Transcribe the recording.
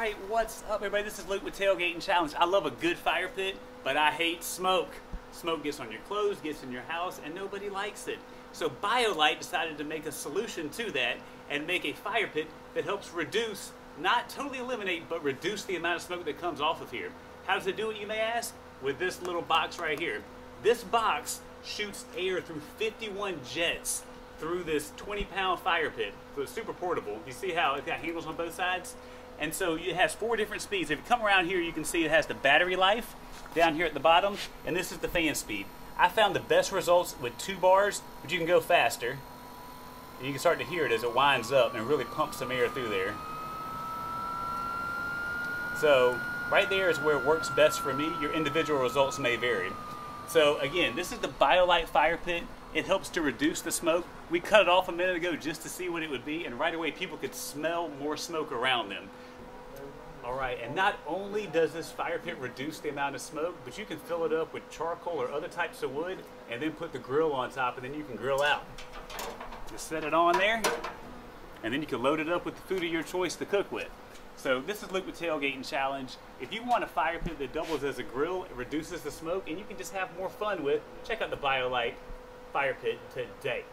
Alright, what's up everybody? This is Luke with Tailgating Challenge. I love a good fire pit, but I hate smoke. Smoke gets on your clothes, gets in your house, and nobody likes it. So BioLite decided to make a solution to that and make a fire pit that helps reduce, not totally eliminate, but reduce the amount of smoke that comes off of here. How does it do it, you may ask? With this little box right here. This box shoots air through 51 jets through this 20-pound fire pit, so it's super portable. You see how it's got handles on both sides? And so it has four different speeds. If you come around here, you can see it has the battery life down here at the bottom, and this is the fan speed. I found the best results with 2 bars, but you can go faster. And you can start to hear it as it winds up and really pumps some air through there. So right there is where it works best for me. Your individual results may vary. So again, this is the BioLite fire pit. It helps to reduce the smoke. We cut it off a minute ago just to see what it would be, and right away people could smell more smoke around them. All right, and not only does this fire pit reduce the amount of smoke, but you can fill it up with charcoal or other types of wood and then put the grill on top, and then you can grill out. Just set it on there, and then you can load it up with the food of your choice to cook with. So this is Luke with Tailgating Challenge. If you want a fire pit that doubles as a grill, it reduces the smoke, and you can just have more fun with, check out the BioLite fire pit today.